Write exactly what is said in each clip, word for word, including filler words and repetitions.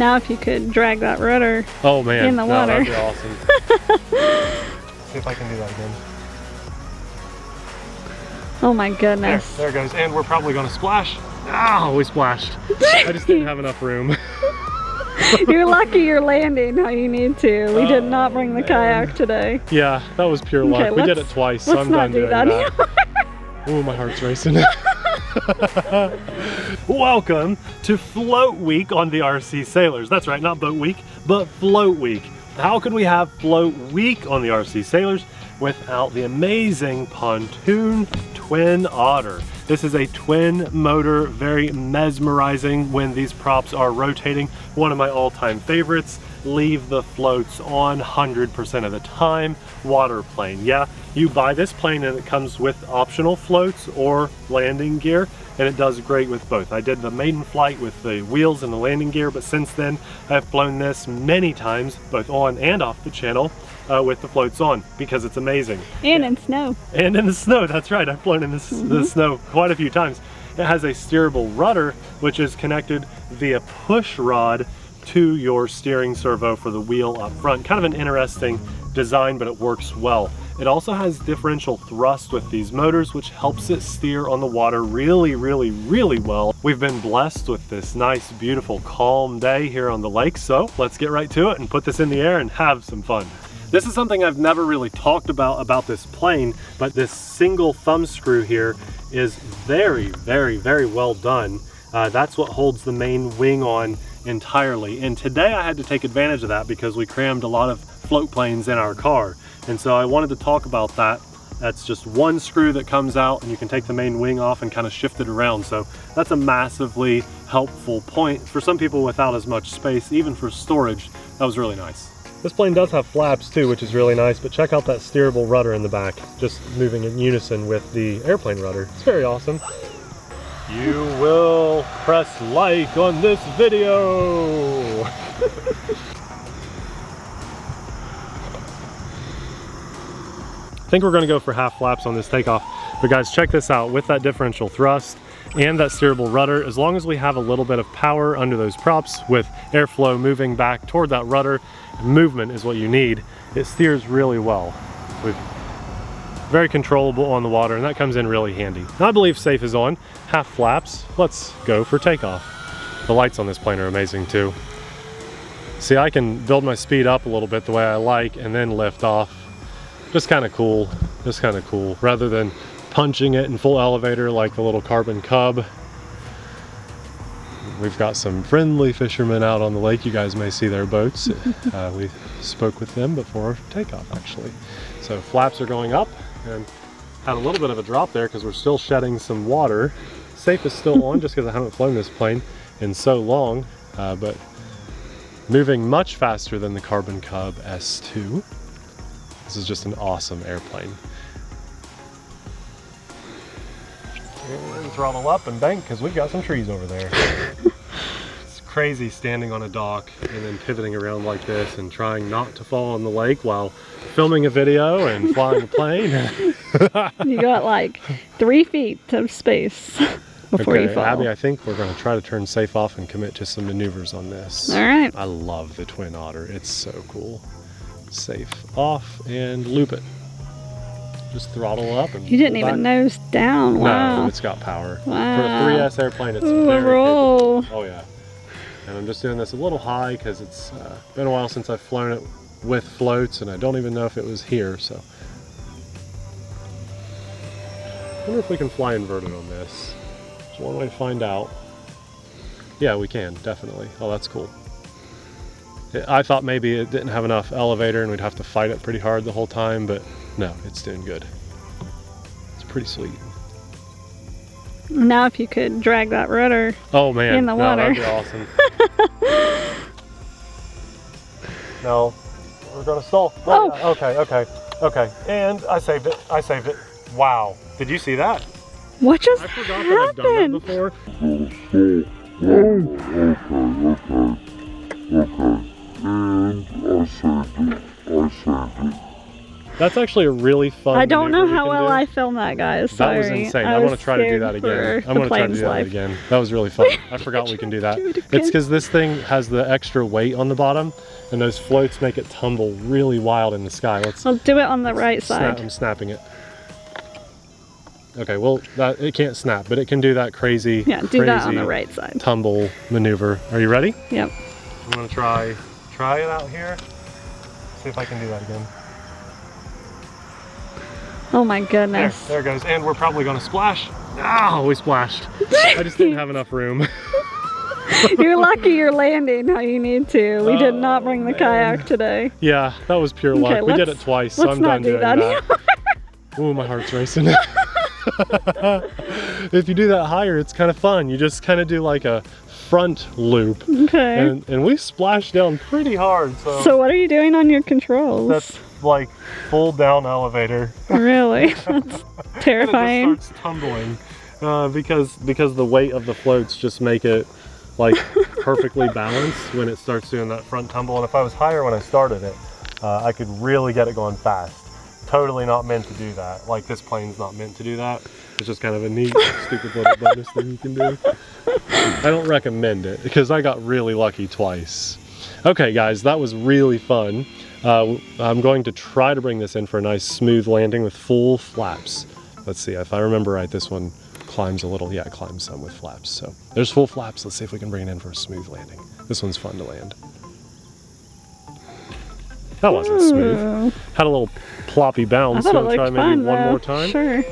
now if you could drag that rudder oh, man. in the no, water. That'd be awesome. See if I can do that again. Oh my goodness. There, there it goes. And we're probably going to splash. Ow, we splashed. I just didn't have enough room. You're lucky you're landing how you need to. We oh, did not bring the man. kayak today. Yeah, that was pure luck. Okay, we did it twice, so I'm done do doing that. that. Ooh, my heart's racing. Welcome to Float Week on the R C Sailors. That's right, not Boat Week, but Float Week. How can we have Float Week on the R C Sailors without the amazing pontoon Twin Otter? This is a twin motor, very mesmerizing when these props are rotating. One of my all-time favorites. Leave the floats on one hundred percent of the time. Water plane, yeah. You buy this plane and it comes with optional floats or landing gear, and it does great with both. I did the maiden flight with the wheels and the landing gear, but since then I've flown this many times, both on and off the channel. Uh, with the floats on, because it's amazing. And in snow. And in the snow, that's right. I've flown in this, mm-hmm. the snow quite a few times. It has a steerable rudder, which is connected via push rod to your steering servo for the wheel up front. Kind of an interesting design, but it works well. It also has differential thrust with these motors, which helps it steer on the water really, really, really well. We've been blessed with this nice, beautiful, calm day here on the lake, so let's get right to it and put this in the air and have some fun. This is something I've never really talked about about this plane, but this single thumb screw here is very, very, very well done. Uh, that's what holds the main wing on entirely. And today I had to take advantage of that because we crammed a lot of float planes in our car. And so I wanted to talk about that. That's just one screw that comes out and you can take the main wing off and kind of shift it around. So that's a massively helpful point for some people without as much space, even for storage. That was really nice. This plane does have flaps too, which is really nice, but check out that steerable rudder in the back, just moving in unison with the airplane rudder. It's very awesome. You will press like on this video. I think we're gonna go for half flaps on this takeoff, but guys, check this out. With that differential thrust and that steerable rudder, as long as we have a little bit of power under those props with airflow moving back toward that rudder, movement is what you need. It steers really well. We've very controllable on the water, and that comes in really handy. Now, I believe safe is on. Half flaps. Let's go for takeoff. The lights on this plane are amazing too. See, I can build my speed up a little bit the way I like and then lift off. Just kind of cool. Just kind of cool. Rather than punching it in full elevator like the little Carbon Cub. We've got some friendly fishermen out on the lake. You guys may see their boats. uh, we spoke with them before takeoff, actually. So flaps are going up, and had a little bit of a drop there because we're still shedding some water. Safe is still on just because I haven't flown this plane in so long, uh, but moving much faster than the Carbon Cub S two. This is just an awesome airplane. And throttle up and bank because we've got some trees over there. It's crazy standing on a dock and then pivoting around like this and trying not to fall in the lake while filming a video and flying a plane. You got like three feet of space before okay, you fall. Abby, I think we're going to try to turn safe off and commit to some maneuvers on this. All right. I love the Twin Otter. It's so cool. Safe off and loop it. Just throttle up. And you didn't even nose down. Wow. No, it's got power. Wow. For a three S airplane, it's Ooh, very roll. Capable. Oh, yeah. And I'm just doing this a little high because it's uh, been a while since I've flown it with floats, and I don't even know if it was here, so. I wonder if we can fly inverted on this. There's one way to find out. Yeah, we can, definitely. Oh, that's cool. It, I thought maybe it didn't have enough elevator and we'd have to fight it pretty hard the whole time, but no, it's doing good. It's pretty sweet. Now if you could drag that rudder oh, man. in the no, water. Oh man, that'd be awesome. No, we're gonna stall. Oh. Okay, okay, okay. And I saved it, I saved it. Wow, did you see that? What just happened? I forgot that I've done that before. Okay, okay, okay, okay. And I saved it, I saved it. That's actually a really fun I don't know how well do. I filmed that, guys. Sorry. That was insane. I, I want to try to do that again. I'm going to try to do life. that again. That was really fun. I forgot we can do that. Do it it's because this thing has the extra weight on the bottom, and those floats make it tumble really wild in the sky. Let's I'll do it on the right side. Snap, I'm snapping it. Okay, well, that, it can't snap, but it can do that crazy, yeah, do crazy that on the right side. tumble maneuver. Are you ready? Yep. I'm going to try, try it out here. See if I can do that again. Oh my goodness. There, there it goes. And we're probably going to splash. Oh, we splashed. I just didn't have enough room. You're lucky you're landing how you need to. We oh, did not bring the man. kayak today. Yeah, that was pure luck. Okay, we did it twice, so I'm done do doing that. that. Ooh, my heart's racing. If you do that higher, it's kind of fun. You just kind of do like a front loop. Okay. And, and we splashed down pretty hard. So, so what are you doing on your controls? That's like full down elevator. Really? That's terrifying. And it just starts tumbling uh, because because the weight of the floats just make it like perfectly balanced when it starts doing that front tumble. And if I was higher when I started it, uh, I could really get it going fast. Totally not meant to do that. Like, this plane's not meant to do that. It's just kind of a neat, stupid little bonus thing you can do. I don't recommend it because I got really lucky twice. Okay, guys, that was really fun. Uh, I'm going to try to bring this in for a nice smooth landing with full flaps. Let's see, if I remember right, this one climbs a little. Yeah, it climbs some with flaps. So there's full flaps. Let's see if we can bring it in for a smooth landing. This one's fun to land. That wasn't Ooh. smooth. Had a little ploppy bounce, so I'll try maybe fun, one though. more time. Sure.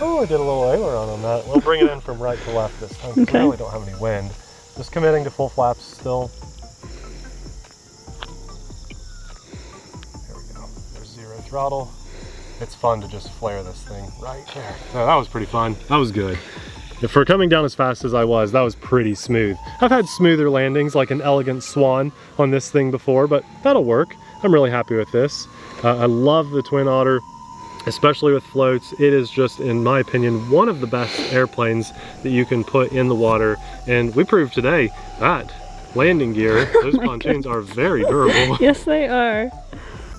Oh, I did a little aileron on that. We'll bring it in from right to left this time. Okay. We really don't have any wind. Just committing to full flaps still. There we go. There's zero throttle. It's fun to just flare this thing right there. Oh, that was pretty fun. That was good. For coming down as fast as I was, that was pretty smooth. I've had smoother landings, like an elegant swan on this thing before, but that'll work. I'm really happy with this. Uh, I love the Twin Otter, especially with floats. It is just, in my opinion, one of the best airplanes that you can put in the water. And we proved today that landing gear, those oh pontoons God. are very durable. Yes, they are.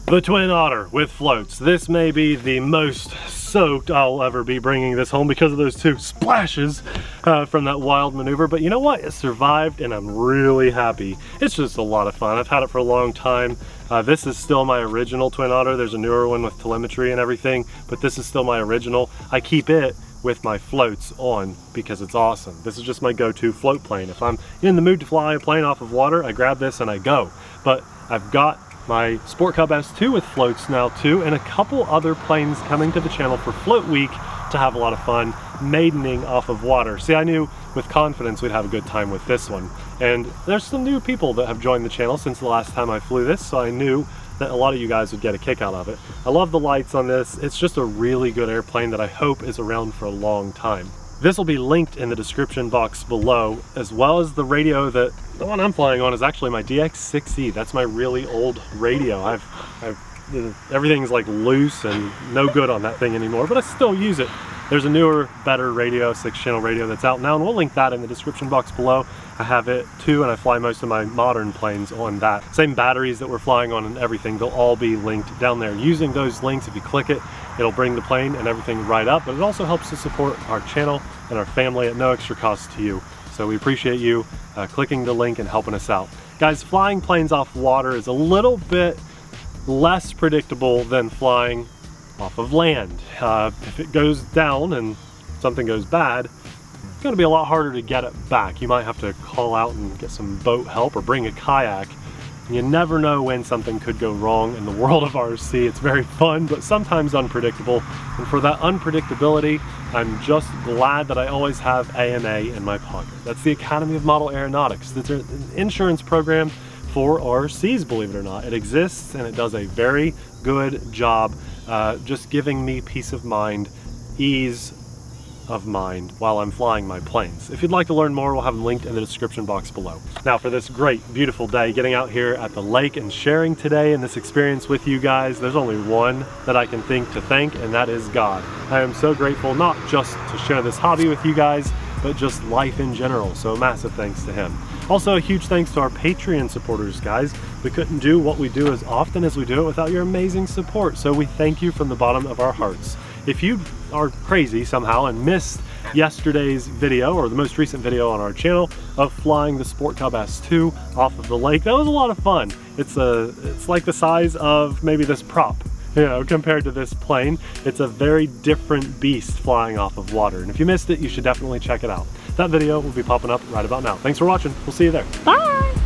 The Twin Otter with floats. This may be the most soaked I'll ever be bringing this home because of those two splashes uh, from that wild maneuver. But you know what? It survived and I'm really happy. It's just a lot of fun. I've had it for a long time. Uh, this is still my original Twin Otter. There's a newer one with telemetry and everything, but this is still my original. I keep it with my floats on because it's awesome. This is just my go-to float plane. If I'm in the mood to fly a plane off of water, I grab this and I go. But I've got my Sport Cub S two with floats now too, and a couple other planes coming to the channel for Float Week to have a lot of fun maidening off of water. See, I knew with confidence we'd have a good time with this one. And there's some new people that have joined the channel since the last time I flew this, so I knew that a lot of you guys would get a kick out of it. I love the lights on this. It's just a really good airplane that I hope is around for a long time. This will be linked in the description box below, as well as the radio that the one I'm flying on is actually my D X six E. That's my really old radio. I've, I've, everything's like loose and no good on that thing anymore, but I still use it. There's a newer, better radio, six channel radio that's out now, and we'll link that in the description box below. I have it too, and I fly most of my modern planes on that. Same batteries that we're flying on and everything, they'll all be linked down there. Using those links, if you click it, it'll bring the plane and everything right up, but it also helps to support our channel and our family at no extra cost to you. So we appreciate you uh, clicking the link and helping us out. Guys, flying planes off water is a little bit less predictable than flying off of land. Uh, if it goes down and something goes bad, it's gonna be a lot harder to get it back. You might have to call out and get some boat help or bring a kayak. You never know when something could go wrong in the world of R C. It's very fun, but sometimes unpredictable. And for that unpredictability, I'm just glad that I always have A M A in my pocket. That's the Academy of Model Aeronautics. It's an insurance program for R Cs, believe it or not. It exists and it does a very good job uh, just giving me peace of mind, ease of mind while I'm flying my planes. If you'd like to learn more, we'll have them linked in the description box below. Now for this great, beautiful day, getting out here at the lake and sharing today and this experience with you guys, there's only one that I can think to thank, and that is God. I am so grateful not just to share this hobby with you guys, but just life in general. So massive thanks to him. Also a huge thanks to our Patreon supporters, guys. We couldn't do what we do as often as we do it without your amazing support. So we thank you from the bottom of our hearts. If you are crazy somehow and missed yesterday's video or the most recent video on our channel of flying the Sport Cub S two off of the lake, that was a lot of fun. It's a, it's like the size of maybe this prop, you know, compared to this plane. It's a very different beast flying off of water. And if you missed it, you should definitely check it out. That video will be popping up right about now. Thanks for watching. We'll see you there. Bye.